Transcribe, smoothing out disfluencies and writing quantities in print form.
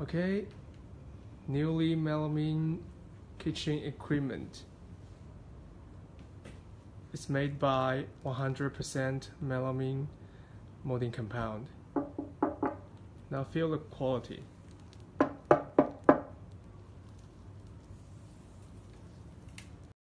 Okay, newly melamine kitchen equipment. It's made by 100% melamine molding compound. Now feel the quality.